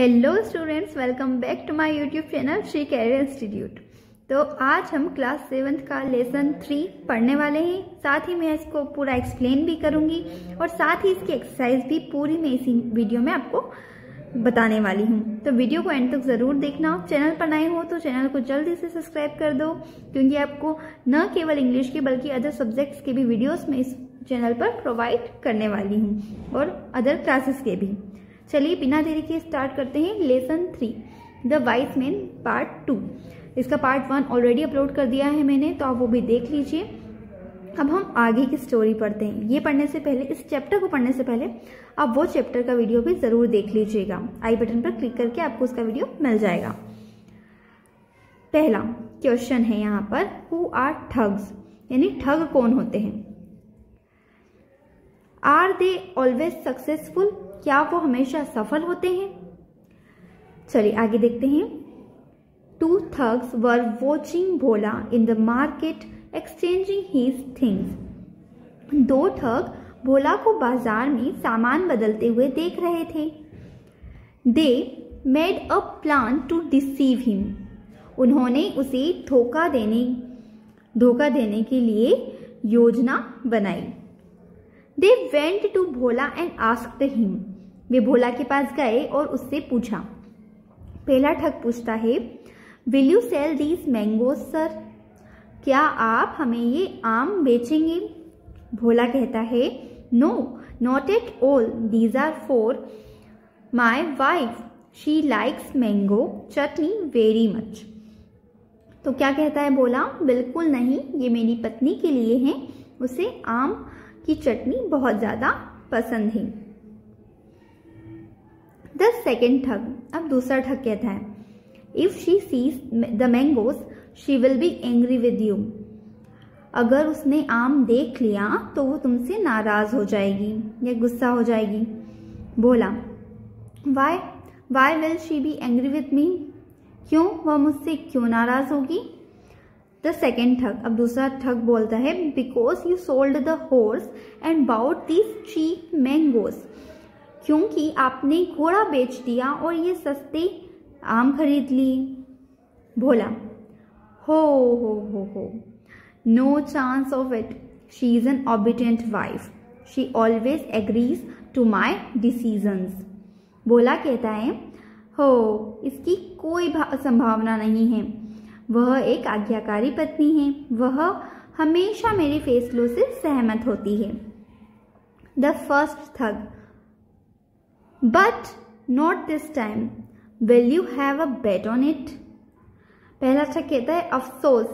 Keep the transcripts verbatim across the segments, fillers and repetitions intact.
Hello students, welcome back to my YouTube channel Shri career institute. तो आज हम class seventh का लेसन थ्री पढ़ने वाले हैं। साथ ही मैं इसको पूरा एक्सप्लेन भी करूंगी और साथ ही इसकी एक्सरसाइज भी पूरी मैं इसी वीडियो में आपको बताने वाली हूं। तो वीडियो को एंड तक जरूर देखना। चैनल पर नए हो तो चैनल को जल्दी से सब्सक्राइब कर दो, क्योंकि आपको न केवल इंग्लिश के बल्कि अदर सब्जेक्ट्स के भी वीडियोज में इस चैनल पर प्रोवाइड करने वाली हूँ और अदर क्लासेस के भी। चलिए बिना देरी के स्टार्ट करते हैं lesson three the wise man part two. इसका पार्ट वन ऑलरेडी अपलोड कर दिया है मैंने, तो आप वो भी देख लीजिए। अब हम आगे की स्टोरी पढ़ते हैं। ये पढ़ने से पहले, इस चैप्टर को पढ़ने से पहले आप वो चैप्टर का वीडियो भी जरूर देख लीजिएगा। आई बटन पर क्लिक करके आपको उसका वीडियो मिल जाएगा। पहला क्वेश्चन है यहाँ पर, हु आर ठग्स, यानी ठग कौन होते हैं। आर दे ऑलवेज सक्सेसफुल, क्या वो हमेशा सफल होते हैं। चलिए आगे देखते हैं। Two thugs were watching Bhola in the market exchanging his things. दो ठग भोला को बाजार में सामान बदलते हुए देख रहे थे। They made a plan to deceive him, उन्होंने उसे धोखा देने धोखा देने के लिए योजना बनाई। They went to Bhola and asked him, वे भोला के पास गए और उससे पूछा। पहला ठग पूछता है, will you sell these mangoes sir, क्या आप हमें ये आम बेचेंगे। भोला कहता है, no not at all, these are for my wife, she likes mango chutney very much. तो क्या कहता है भोला, बिल्कुल नहीं, ये मेरी पत्नी के लिए है, उसे आम की चटनी बहुत ज्यादा पसंद है। द सेकेंड ठग, अब दूसरा ठग कहता है, if she sees the mangoes she will be angry with you, अगर उसने आम देख लिया तो वो तुमसे नाराज हो जाएगी या गुस्सा हो जाएगी। Bhola, why why will she be angry with me, क्यों वह मुझसे क्यों नाराज होगी। द सेकेंड ठग, अब दूसरा ठग बोलता है, because you sold the horse and bought these cheap mangoes, क्योंकि आपने घोड़ा बेच दिया और ये सस्ते आम खरीद लिए। भोला, हो हो हो हो, no chance of it, she is an obedient wife, she always agrees to my decisions. Bhola कहता है, हो इसकी कोई संभावना नहीं है, वह एक आज्ञाकारी पत्नी है, वह हमेशा मेरे फैसलों से सहमत होती है। The first thug, but not this time, will you have a bet on it. पहला ठग कहता है, अफसोस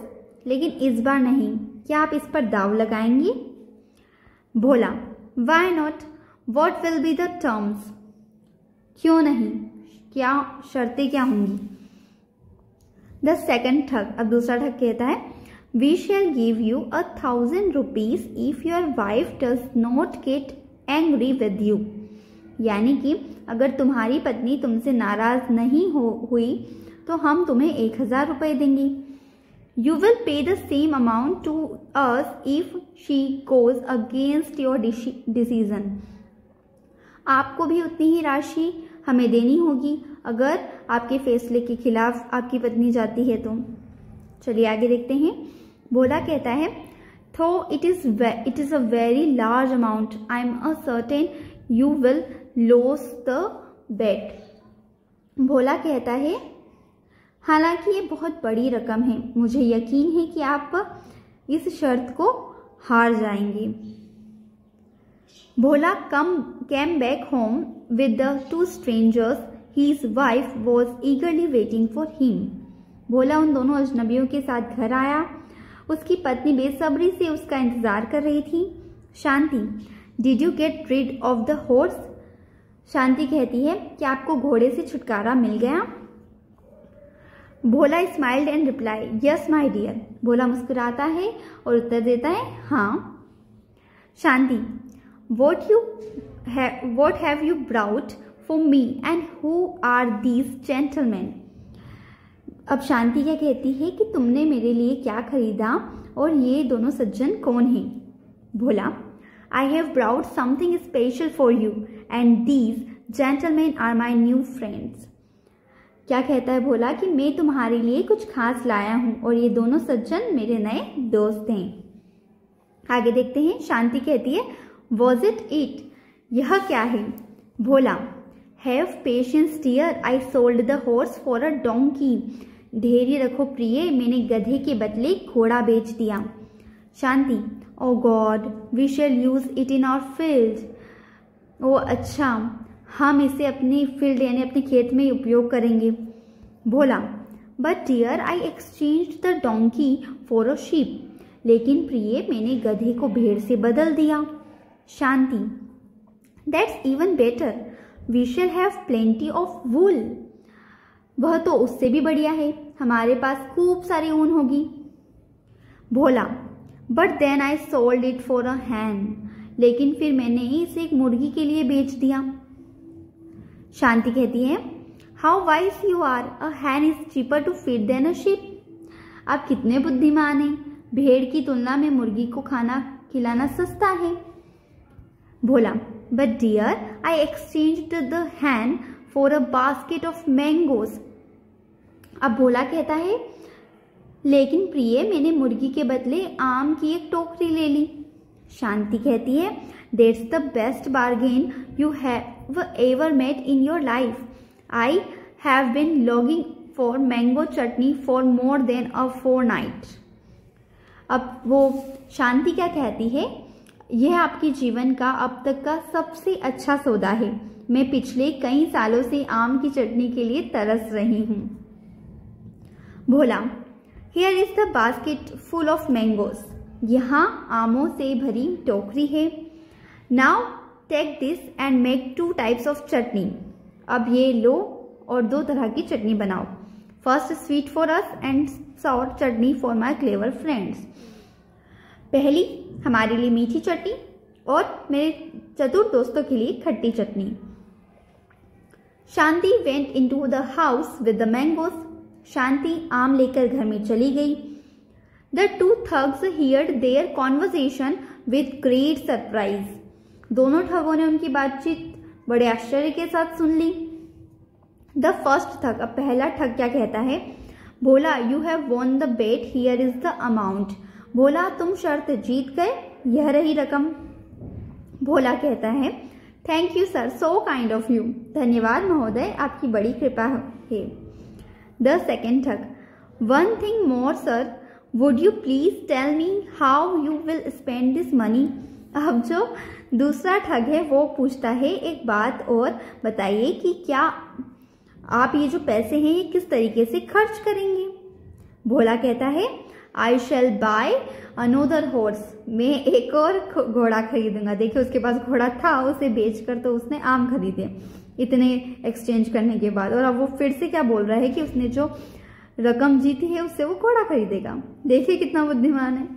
लेकिन इस बार नहीं, क्या आप इस पर दाव लगाएंगे। Bhola, why not, what will be the terms, क्यों नहीं, क्या शर्तें क्या होंगी। द सेकेंड ठग, अब दूसरा ठग कहता है, we shall give you a thousand rupees if your wife does not get angry with you, यानी कि अगर तुम्हारी पत्नी तुमसे नाराज नहीं हो हुई तो हम तुम्हें एक हजार रुपये देंगे। You will pay the same amount to us if she goes against your decision, आपको भी उतनी ही राशि हमें देनी होगी अगर आपके फैसले के खिलाफ आपकी पत्नी जाती है तो। चलिए आगे देखते हैं। भोला कहता है, though it is it is a very large amount, I am a certain you will loss the bet. Bhola कहता है, हालांकि ये बहुत बड़ी रकम है, मुझे यकीन है कि आप इस शर्त को हार जाएंगे। Bhola come came back home with the two strangers, His wife was eagerly waiting for him. Bhola उन दोनों अजनबियों के साथ घर आया, उसकी पत्नी बेसब्री से उसका इंतजार कर रही थी। शांति, did you get rid of the horse? शांति कहती है, क्या आपको घोड़े से छुटकारा मिल गया। भोला smiled and replied, yes my dear. भोला मुस्कुराता है और उत्तर देता है, हाँ। शांति, what you have what have you brought For me and who are these gentlemen? अब शांति क्या कहती है कि तुमने मेरे लिए क्या खरीदा और ये दोनों सज्जन कौन हैं। भोला, I have brought something special for you and these gentlemen are my new friends. क्या कहता है भोला कि मैं तुम्हारे लिए कुछ खास लाया हूँ और ये दोनों सज्जन मेरे नए दोस्त हैं। आगे देखते हैं, शांति कहती है वॉज इट इट, यह क्या है। Bhola have patience dear, I sold the horse for a donkey, धैर्य रखो प्रिय, मैंने गधे के बदले घोड़ा बेच दिया। शांति ओ God we shall use it in our field, ओ अच्छा हम इसे अपनी फील्ड यानी अपने खेत में उपयोग करेंगे। Bhola but dear I exchange the donkey for a sheep, लेकिन प्रिय मैंने गधे को भेड़ से बदल दिया। Shanti that's even better, we shall have plenty of wool, वह तो उससे भी बढ़िया है, हमारे पास खूब सारी ऊन होगी। Bhola but then I sold it for a hen, लेकिन फिर मैंने इसे एक मुर्गी के लिए बेच दिया। शांति कहती है how wise you are, a hen is cheaper to feed than a sheep, आप कितने बुद्धिमान हैं, भेड़ की तुलना में मुर्गी को खाना खिलाना सस्ता है। Bhola but dear I exchanged the hen for a basket of mangoes, अब भोला कहता है लेकिन प्रिय मैंने मुर्गी के बदले आम की एक टोकरी ले ली। शांति कहती है that's the best bargain you have ever made in your life, I have been longing for mango chutney for more than a fortnight. अब वो शांति क्या कहती है, यह आपके जीवन का अब तक का सबसे अच्छा सौदा है, मैं पिछले कई सालों से आम की चटनी के लिए तरस रही हूँ। Bhola here is the basket full of mangoes, यहाँ आमों से भरी टोकरी है। Now take this and make two types of chutney, अब ये लो और दो तरह की चटनी बनाओ। First sweet for us and sour chutney for my clever friends, पहली हमारे लिए मीठी चटनी और मेरे चतुर दोस्तों के लिए खट्टी चटनी। Shanti went into the house with the mangoes, Shanti आम लेकर घर में चली गई। The two thugs heard their conversation with great surprise, दोनों ठगों ने उनकी बातचीत बड़े आश्चर्य के साथ सुन ली। द फर्स्ट ठग, अब पहला ठग क्या कहता है, Bhola you have won the bet, here is the amount, Bhola तुम शर्त जीत गए, यह रही रकम। भोला कहता है thank you sir, so kind of you, धन्यवाद महोदय आपकी बड़ी कृपा है। The second thug, one thing more sir, would you please tell me how you will spend this money, अब जो दूसरा ठग है वो पूछता है एक बात और बताइए कि क्या आप ये जो पैसे हैं ये किस तरीके से खर्च करेंगे। भोला कहता है I shall buy another horse, मैं एक और घोड़ा खरीदूंगा, देखिए उसके पास घोड़ा था उसे बेचकर तो उसने आम खरीदे इतने एक्सचेंज करने के बाद, और अब वो फिर से क्या बोल रहा है कि उसने जो रकम जीती है उससे वो घोड़ा खरीदेगा, देखिए कितना बुद्धिमान है।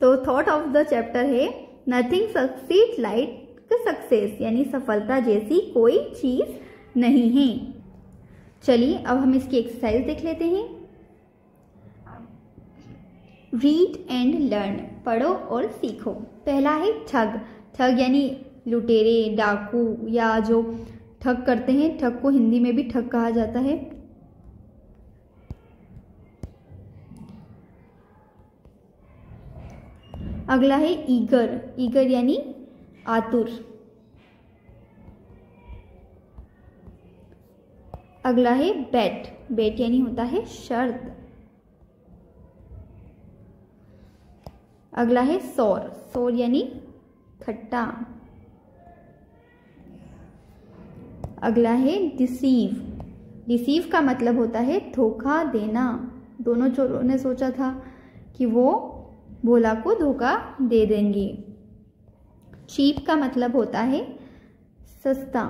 तो थॉट ऑफ द चैप्टर है नथिंग सक्सीड लाइक सक्सेस, यानी सफलता जैसी कोई चीज नहीं है। चलिए अब हम इसकी एक्सरसाइज देख लेते हैं। रीड एंड लर्न, पढ़ो और सीखो। पहला है ठग, ठग यानी लुटेरे डाकू या जो ठग करते हैं, ठग को हिंदी में भी ठग कहा जाता है। अगला है ईगर, ईगर यानी आतुर। अगला है बेट, बेट यानी होता है शर्त। अगला है सौर, सौर यानी खट्टा। अगला है डिसीव, डिसीव का मतलब होता है धोखा देना, दोनों चोरों ने सोचा था कि वो भोला को धोखा दे देंगे। चीप का मतलब होता है सस्ता।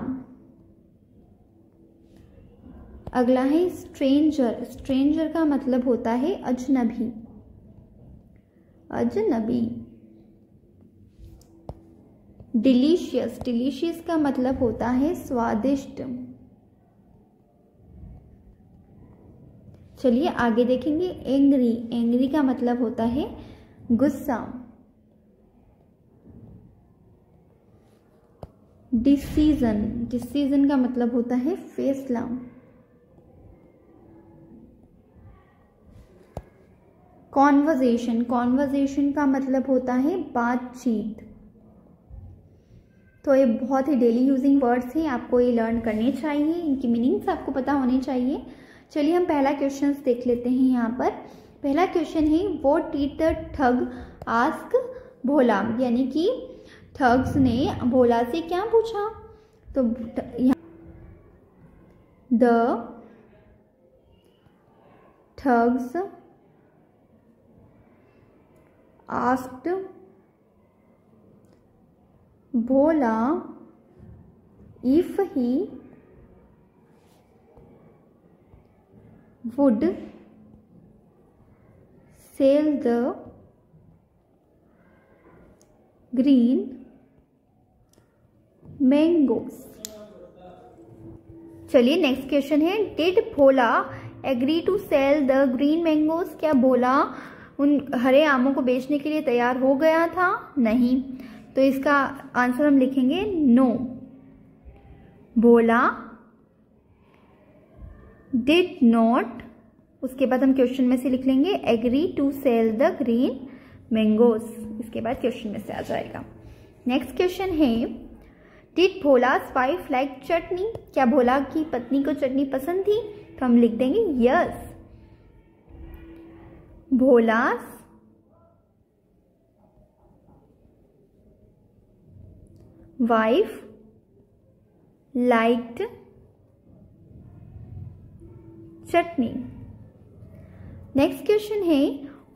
अगला है स्ट्रेंजर, स्ट्रेंजर का मतलब होता है अजनबी, अजनबी। डिलीशियस, डिलीशियस का मतलब होता है स्वादिष्ट। चलिए आगे देखेंगे। एंग्री, एंग्री का मतलब होता है गुस्सा। डिसीजन, डिसीजन का मतलब होता है फैसला। कॉन्वर्जेशन, कॉन्वर्जेशन का मतलब होता है बातचीत। तो ये बहुत ही डेली यूजिंग वर्ड्स हैं, आपको ये लर्न करने चाहिए, इनकी मीनिंग्स आपको पता होने चाहिए। चलिए हम पहला क्वेश्चन देख लेते हैं। यहाँ पर पहला क्वेश्चन है, वो did the thug ask Bhola, यानी कि ठग्स ने भोला से क्या पूछा। तो the thugs asked Bhola if he would sell the green mangoes. चलिए नेक्स्ट क्वेश्चन है, did Bhola agree to sell the green mangoes, क्या भोला उन हरे आमों को बेचने के लिए तैयार हो गया था? नहीं। तो इसका आंसर हम लिखेंगे नो। भोला डिड नॉट, उसके बाद हम क्वेश्चन में से लिख लेंगे agree to sell the green mangoes, इसके बाद क्वेश्चन में से आ जाएगा। नेक्स्ट क्वेश्चन है, did Bhola's wife like chutney, क्या भोला की पत्नी को चटनी पसंद थी? तो हम लिख देंगे yes. Bhola's wife liked chutney. Next question है,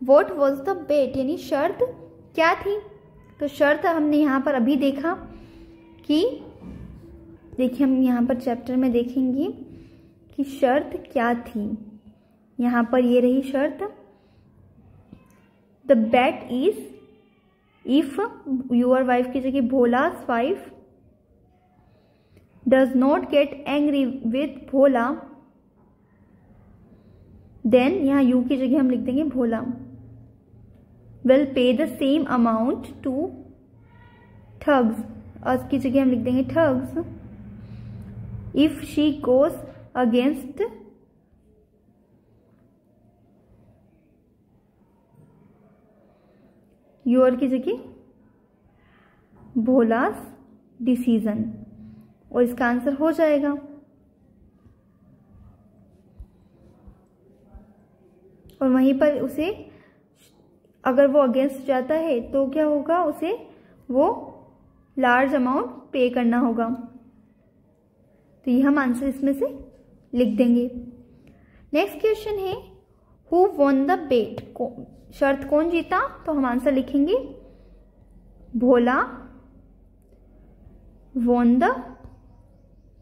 व्हाट वाज द बेट, यानी शर्त क्या थी? तो शर्त हमने यहाँ पर अभी देखा कि देखिए हम यहाँ पर चैप्टर में देखेंगे कि शर्त क्या थी। यहाँ पर ये रही शर्त, the bet is if your wife की जगह Bhola's wife does not get angry with Bhola, then यहाँ यू की जगह हम लिख देंगे Bhola, will pay the same amount to thugs, us की जगह हम लिख देंगे thugs, if she goes against your की जगह भोलास डिसीजन, और इसका आंसर हो जाएगा। और वहीं पर उसे अगर वो अगेंस्ट जाता है तो क्या होगा, उसे वो लार्ज अमाउंट पे करना होगा। तो ये हम आंसर इसमें से लिख देंगे। नेक्स्ट क्वेश्चन है, हु वॉन द बेट, शर्त कौन जीता? तो हम आंसर लिखेंगे भोला वॉन द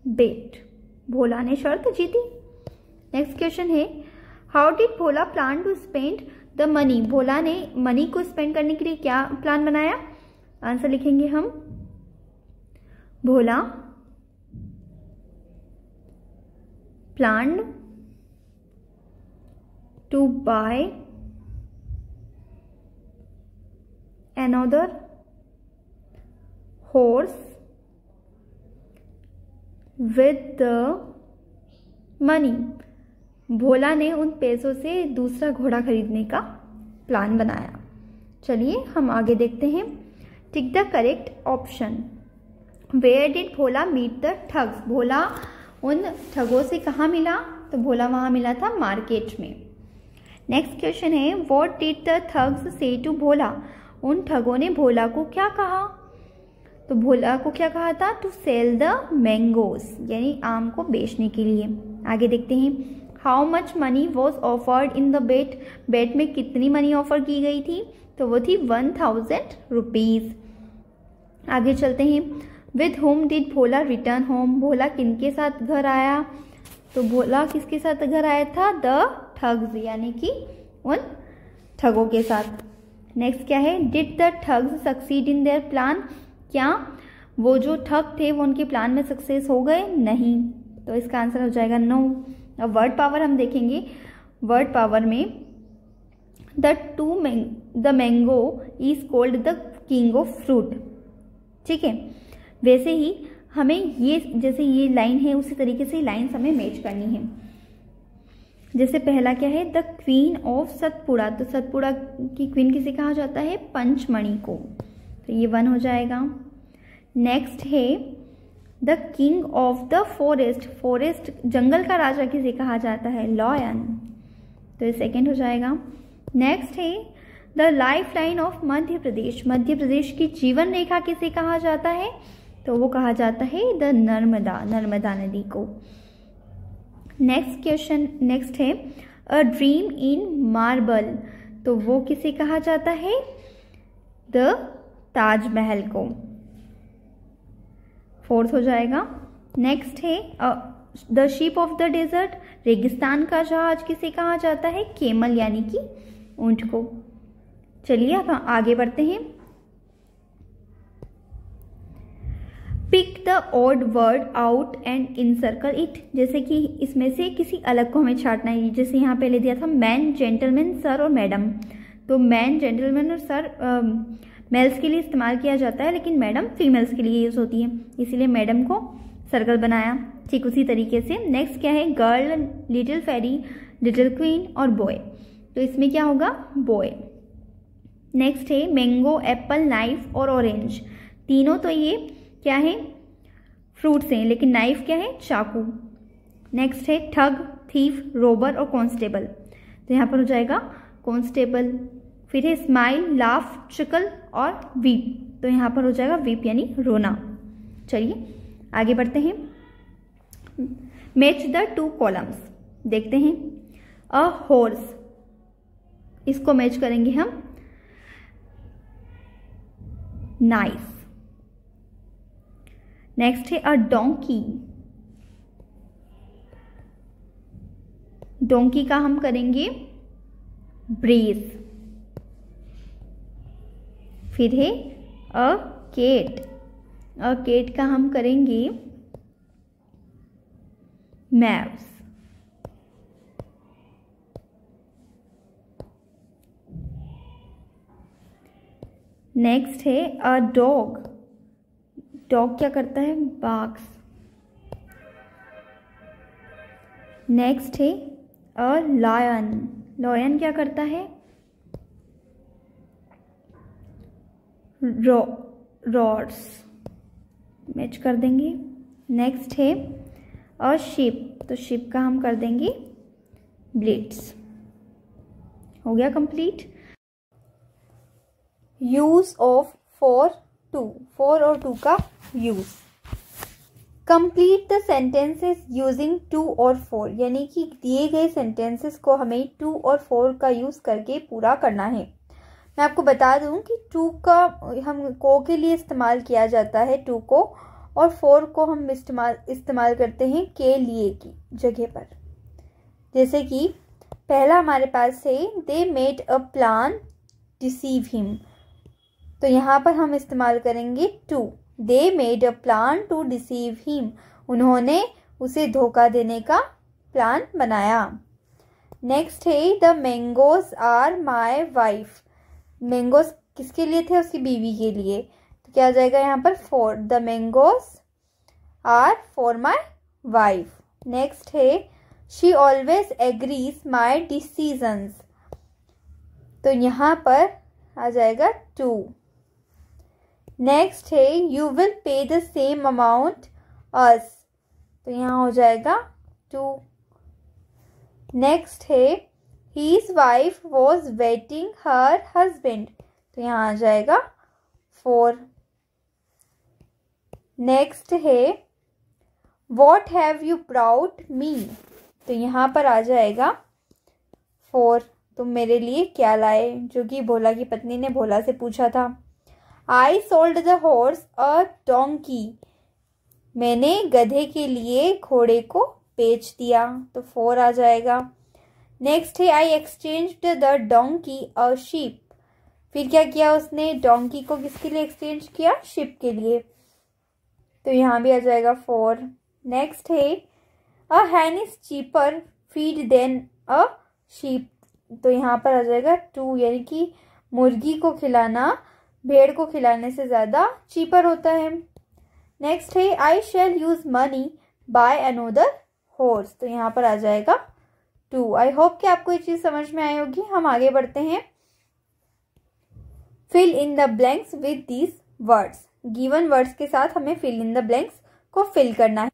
बेट, भोला ने शर्त जीती। नेक्स्ट क्वेश्चन है, how did Bhola plan to spend the money, Bhola ने मनी को स्पेंड करने के लिए क्या प्लान बनाया? आंसर लिखेंगे हम Bhola plan to buy another horse with the money, Bhola ने उन पैसों से दूसरा घोड़ा खरीदने का प्लान बनाया। चलिए हम आगे देखते हैं, tick the correct option, where did Bhola meet the thugs, Bhola उन ठगों से कहाँ मिला? तो भोला वहाँ मिला था मार्केट में। नेक्स्ट क्वेश्चन है, what did the thugs say to Bhola, उन ठगों ने भोला को क्या कहा? तो भोला को क्या कहा था? टू सेल द मैंगोस, यानी आम को बेचने के लिए। आगे देखते हैं, how much money was offered in the bet, bet में कितनी मनी ऑफर की गई थी? तो वो थी वन थाउजेंड रुपीज। आगे चलते हैं, with whom did Bhola return home, Bhola किनके साथ घर आया? तो भोला किसके साथ घर आया था? द ठग्स, यानी कि उन ठगों के साथ। नेक्स्ट क्या है, did the thugs succeed in their plan, क्या वो जो ठग थे वो उनके प्लान में सक्सेस हो गए? नहीं। तो इसका आंसर हो जाएगा नो। अब वर्ड पावर हम देखेंगे, वर्ड पावर में the two the mango is called the king of fruit, ठीक है। वैसे ही हमें ये जैसे ये लाइन है उसी तरीके से लाइन्स हमें मैच करनी है। जैसे पहला क्या है, द क्वीन ऑफ सतपुड़ा, तो सतपुड़ा की क्वीन किसे कहा जाता है, पंचमणि को, तो ये वन हो जाएगा। नेक्स्ट है the king of the forest, forest जंगल का राजा किसे कहा जाता है, लॉयन, तो ये सेकेंड हो जाएगा। नेक्स्ट है the life line of Madhya Pradesh, Madhya Pradesh की जीवन रेखा किसे कहा जाता है, तो वो कहा जाता है द नर्मदा, नर्मदा नदी को। नेक्स्ट क्वेश्चन, नेक्स्ट है अ ड्रीम इन मार्बल, तो वो किसे कहा जाता है, द ताजमहल को, फोर्थ हो जाएगा। नेक्स्ट है the ship of the desert, रेगिस्तान का जहाज किसे कहा जाता है, केमल यानी कि ऊंट को। चलिए अब आगे बढ़ते हैं। Pick the odd word out and encircle it, जैसे कि इसमें से किसी अलग को हमें छांटना है। जैसे यहाँ पहले दिया था मैन, जेंटलमैन, सर और मैडम, तो मैन, जेंटलमैन और सर मेल्स के लिए इस्तेमाल किया जाता है, लेकिन मैडम फीमेल्स के लिए यूज होती है, इसीलिए मैडम को सर्कल बनाया, ठीक उसी तरीके से। नेक्स्ट क्या है, girl, little fairy, little queen और बॉय, तो इसमें क्या होगा, बॉय। नेक्स्ट है मैंगो, एप्पल, नाइफ और ऑरेंज, तीनों तो ये क्या है, फ्रूट्स हैं, लेकिन नाइफ क्या है, चाकू। नेक्स्ट है ठग, थीफ, रोबर और कॉन्स्टेबल, तो यहाँ पर हो जाएगा कॉन्स्टेबल। फिर है स्माइल, लाफ, चिकल और वीप, तो यहाँ पर हो जाएगा वीप यानी रोना। चलिए आगे बढ़ते हैं। मैच द टू कॉलम्स, देखते हैं। अ हॉर्स, इसको मैच करेंगे हम, नाइस। नेक्स्ट है अ डोंकी, डोंकी का हम करेंगे ब्रीज। फिर है अ केट, अ केट का हम करेंगे मैव्स। नेक्स्ट है अ डॉग, डॉग क्या करता है, बाक्स। नेक्स्ट है अ लायन, लायन क्या करता है, रो, रोर्स, मैच कर देंगे। नेक्स्ट है अ शिप, तो शिप का हम कर देंगे ब्लिट्स। हो गया complete. Use of for to, four और टू का use. Complete the sentences using to और फोर, यानी कि दिए गए सेंटेंसेस को हमें टू और फोर का यूज करके पूरा करना है। मैं आपको बता दूं कि टू का हम को के लिए इस्तेमाल किया जाता है, टू को, और फोर को हम इस्तेमाल इस्तेमाल करते हैं के लिए की जगह पर। जैसे कि पहला हमारे पास है they made a plan deceive him, तो यहाँ पर हम इस्तेमाल करेंगे to, they made a plan to deceive him, उन्होंने उसे धोखा देने का प्लान बनाया। नेक्स्ट है the mangoes are my wife, mangoes किसके लिए थे, उसकी बीवी के लिए, तो क्या आ जाएगा यहाँ पर for, the mangoes are for my wife. Next है she always agrees my decisions, तो यहाँ पर आ जाएगा टू। नेक्स्ट है you will pay the same amount us, तो यहाँ हो जाएगा टू। नेक्स्ट है his wife was waiting her husband, तो यहाँ आ जाएगा फोर। नेक्स्ट है what have you brought me, तो यहाँ पर आ जाएगा फोर, तुम मेरे लिए क्या लाए, जो कि भोला की पत्नी ने भोला से पूछा था। I sold the horse a donkey, मैंने गधे के लिए घोड़े को बेच दिया, तो फोर आ जाएगा। नेक्स्ट है I exchanged the donkey a sheep, फिर क्या किया उसने, डोंकी को किसके लिए एक्सचेंज किया, शिप के लिए, तो यहाँ भी आ जाएगा फोर। नेक्स्ट है A hen is cheaper feed than a sheep, तो यहाँ पर आ जाएगा टू, यानी कि मुर्गी को खिलाना भेड़ को खिलाने से ज़्यादा चीपर होता है। नेक्स्ट है I shall use money buy another horse, तो यहाँ पर आ जाएगा टू। आई होप कि आपको ये चीज समझ में आई होगी। हम आगे बढ़ते हैं। Fill in the blanks with these words, given words के साथ हमें फिल इन द ब्लैंक्स को फिल करना है।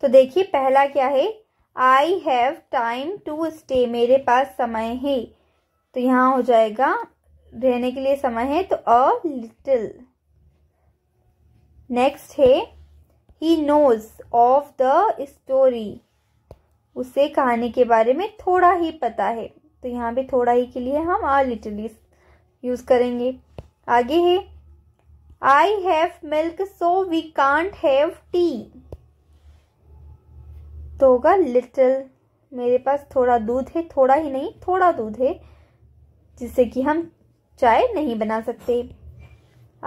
तो देखिए पहला क्या है, I have time to stay, मेरे पास समय है, तो यहाँ हो जाएगा रहने के लिए समय है तो अ लिटिल। नेक्स्ट है he knows of the story, उसे कहानी के बारे में थोड़ा ही पता है, तो यहाँ पे थोड़ा ही के लिए हम अ लिटिल यूज करेंगे। आगे है I have milk so we can't have tea, तो होगा लिटिल, मेरे पास थोड़ा दूध है, थोड़ा ही नहीं थोड़ा दूध है जिससे कि हम चाय नहीं बना सकते।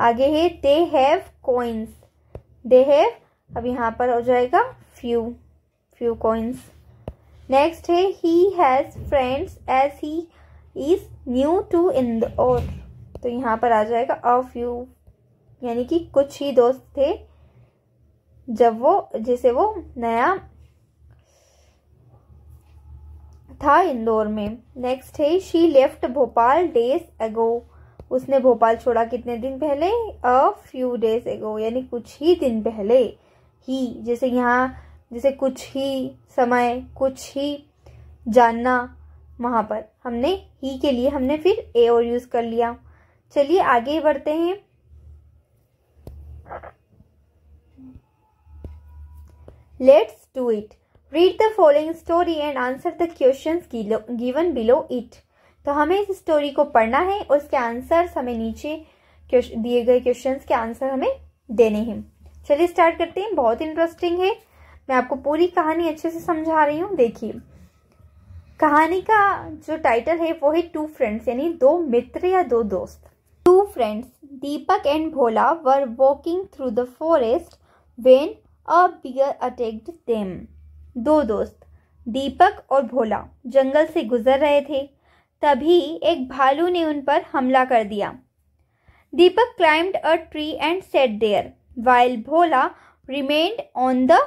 आगे है they have coins, they have अब यहाँ पर हो जाएगा फ्यू, फ्यू कॉइन्स। नेक्स्ट है he has friends as he is new to Indore, तो यहाँ पर आ जाएगा अ फ्यू, यानी कि कुछ ही दोस्त थे जब वो जैसे वो नया था इंदौर में। नेक्स्ट है शी लेफ्ट भोपाल डेज एगो, उसने भोपाल छोड़ा कितने दिन पहले, अ फ्यू डेज एगो, यानी कुछ ही दिन पहले। ही जैसे यहाँ जैसे कुछ ही समय, कुछ ही जानना, वहाँ पर हमने ही के लिए हमने फिर ए और यूज कर लिया। चलिए आगे बढ़ते हैं। Let's do it, read the following story and answer the questions given below it, तो हमें इस स्टोरी को पढ़ना है और उसके आंसर्स हमें नीचे दिए गए क्वेश्चंस के आंसर हमें देने हैं। चलिए स्टार्ट करते हैं, बहुत इंटरेस्टिंग है, मैं आपको पूरी कहानी अच्छे से समझा रही हूँ। देखिए कहानी का जो टाइटल है वो है टू फ्रेंड्स, यानी दो मित्र या दो दोस्त। Two friends Deepak and Bhola were walking through the forest when a bear attacked them, दो दोस्त दीपक और भोला जंगल से गुजर रहे थे, तभी एक भालू ने उन पर हमला कर दिया। Deepak climbed a tree and sat there while Bhola remained on the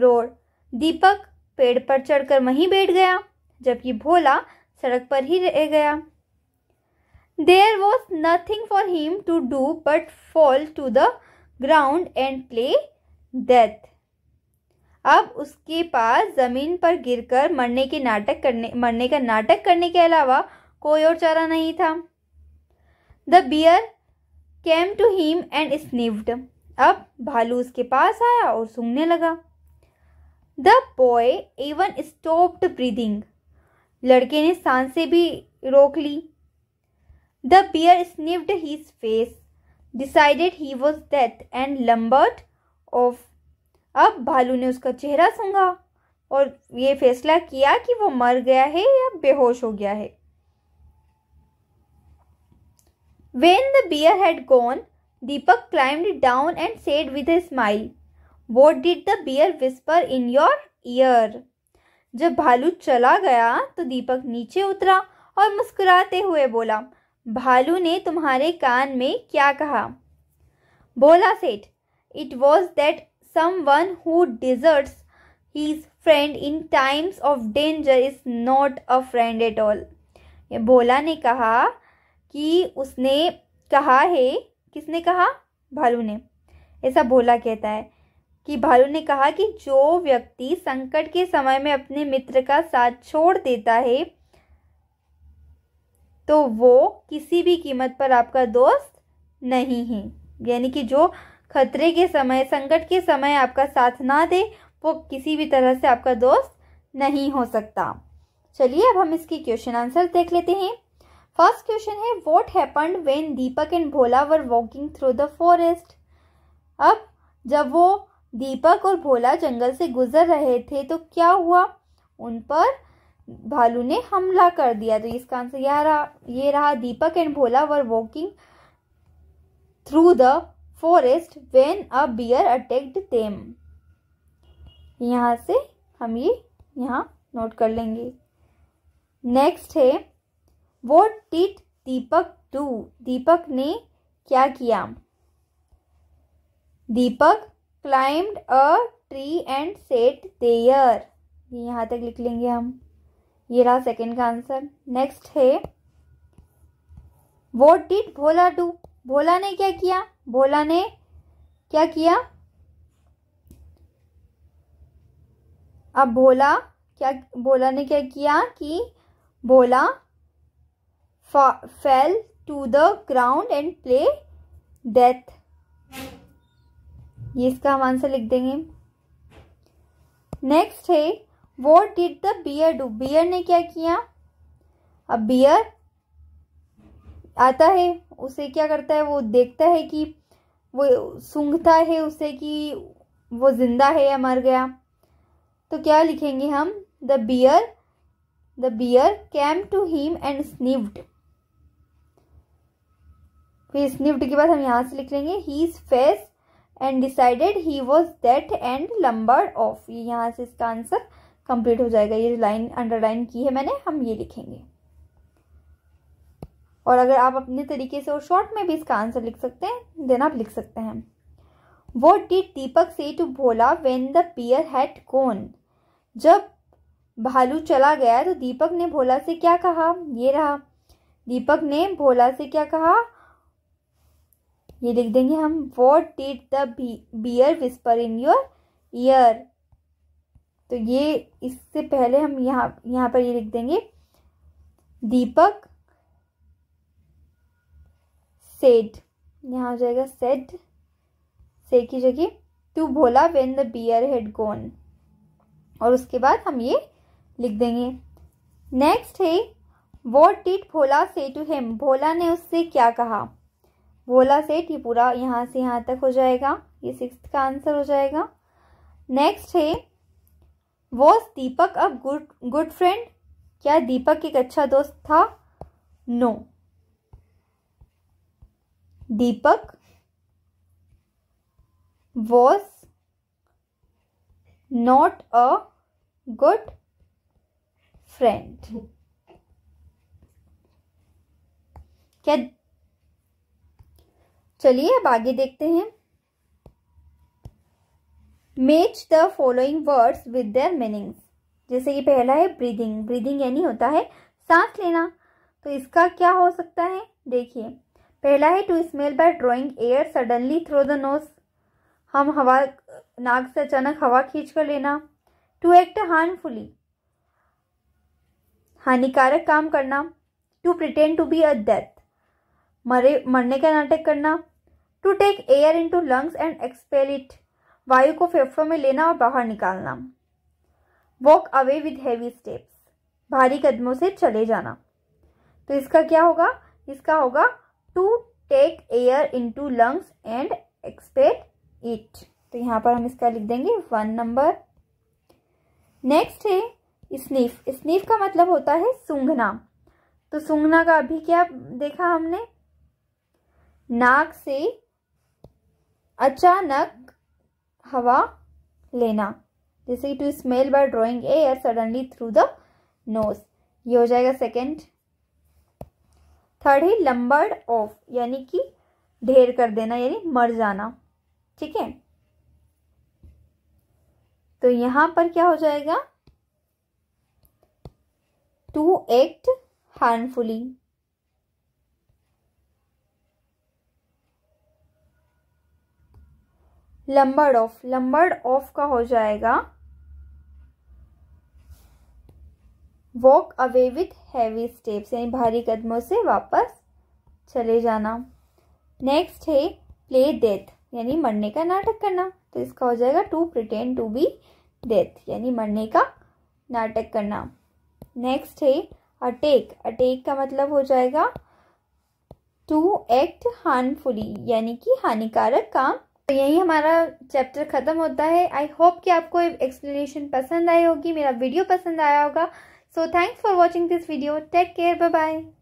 road, Deepak पेड़ पर चढ़कर वहीं बैठ गया जबकि भोला सड़क पर ही रह गया। There was nothing for him to do but fall to the ground and play death, अब उसके पास जमीन पर गिरकर मरने के नाटक करने मरने का नाटक करने के अलावा कोई और चारा नहीं था। The bear came to him and sniffed, अब भालू उसके पास आया और सूंघने लगा। The boy even stopped breathing, लड़के ने सांसें भी रोक ली। The bear sniffed his face, decided he was death and lumbered off, अब भालू ने उसका चेहरा सूंघा और ये फैसला किया कि वो मर गया है या बेहोश हो गया है। When the bear had gone, Deepak climbed down and said with a smile, "What did the bear whisper in your ear?" जब भालू चला गया तो दीपक नीचे उतरा और मुस्कुराते हुए बोला, भालू ने तुम्हारे कान में क्या कहा? Bhola said, "It was that someone who deserts his friend in times of danger is not a friend at all." ये भोला ने कहा कि उसने कहा है, किसने कहा? भालू ने। ऐसा भोला कहता है कि भालू ने कहा कि जो व्यक्ति संकट के समय में अपने मित्र का साथ छोड़ देता है तो वो किसी भी कीमत पर आपका दोस्त नहीं है, यानी कि जो खतरे के समय, संकट के समय आपका साथ ना दे वो किसी भी तरह से आपका दोस्त नहीं हो सकता। चलिए अब हम इसके क्वेश्चन आंसर देख लेते हैं। फर्स्ट क्वेश्चन है what happened when Deepak and Bhola were walking through the forest, अब जब वो दीपक और भोला जंगल से गुजर रहे थे तो क्या हुआ, उन पर भालू ने हमला कर दिया। तो इसका आंसर यह रहा, ये रहा Deepak and Bhola were walking through the forest when a bear attacked them, यहाँ से हम ये यहाँ नोट कर लेंगे। नेक्स्ट है what did Deepak do, Deepak ने क्या किया? Deepak climbed a tree and sat there, ये यहाँ तक लिख लेंगे हम। ये रहा सेकेंड का आंसर। नेक्स्ट है what did Bhola do, Bhola ने क्या किया, भोला ने क्या किया। अब भोला क्या, भोला ने क्या किया कि Bhola fell to the ground and play death, ये इसका हम आंसर लिख देंगे। नेक्स्ट है what did the bear do, bear ने क्या किया। अब बियर आता है, उसे क्या करता है, वो देखता है कि वो सूंघता है उसे कि वो जिंदा है या मर गया। तो क्या लिखेंगे हम, the bear, the bear came to him and sniffed, फिर स्निफ्ड के बाद हम यहाँ से लिख लेंगे his face and decided he was dead and lumbered off, ये यहाँ से इसका आंसर कंप्लीट हो जाएगा। ये लाइन अंडरलाइन की है मैंने, हम ये लिखेंगे। और अगर आप अपने तरीके से और शॉर्ट में भी इसका आंसर लिख सकते हैं, देन आप लिख सकते हैं। What did Deepak say to Bhola when the bear had gone? जब भालू चला गया तो दीपक ने भोला से क्या कहा, ये रहा, दीपक ने भोला से क्या कहा, ये लिख देंगे हम। What did the bear whisper in your ear? तो ये इससे पहले हम यहाँ यहाँ पर ये लिख देंगे दीपक सेड, यहाँ हो जाएगा सेड से की जगह to Bhola when the bear had gone, और उसके बाद हम ये लिख देंगे। नेक्स्ट है व्हाट डिड भोला से टू हिम, भोला ने उससे क्या कहा, भोला सेड, ये पूरा यहाँ से यहाँ तक हो जाएगा, ये सिक्स्थ का आंसर हो जाएगा। नेक्स्ट है was Deepak a good good friend, क्या दीपक एक अच्छा दोस्त था, no no. Deepak was not a good friend, क्या। चलिए अब आगे देखते हैं। Match the following words with their meanings, जैसे ये पहला है ब्रीदिंग, ब्रीदिंग यानी होता है सांस लेना, तो इसका क्या हो सकता है, देखिए पहला है to smell by drawing air suddenly through the nose, हम हवा नाक से अचानक हवा खींच कर लेना। टू एक्ट हार्मफुली, हानिकारक काम करना। To pretend to be a death, मरे मरने का नाटक करना। To take air in to lungs and expel it, वायु को फेफड़ों में लेना और बाहर निकालना। Walk away with heavy steps, भारी कदमों से चले जाना। तो इसका क्या होगा, इसका होगा to take air in to lungs and expel it, तो यहाँ पर हम इसका लिख देंगे वन नंबर। नेक्स्ट है स्निफ, स्निफ का मतलब होता है सूंघना, तो सूंघना का अभी क्या देखा हमने, नाक से अचानक हवा लेना, जैसे to smell by drawing air suddenly through the nose, ये हो जाएगा सेकेंड। थर्ड है लंबर्ड ऑफ, यानी कि ढेर कर देना, यानी मर जाना, ठीक है। तो यहां पर क्या हो जाएगा, to act harmfully, lumbered off, lumbered off का हो जाएगा walk away with heavy steps, यानी भारी कदमों से वापस चले जाना। नेक्स्ट है प्ले डेथ, यानी मरने का नाटक करना, तो इसका हो जाएगा to pretend to be death, यानी मरने का नाटक करना। नेक्स्ट है अटैक, अटैक का मतलब हो जाएगा टू एक्ट हार्मफुली, यानी कि हानिकारक काम। तो यही हमारा चैप्टर खत्म होता है। आई होप कि आपको एक्सप्लेनेशन पसंद आई होगी, मेरा वीडियो पसंद आया होगा। So thanks for watching this video. Take care. Bye bye.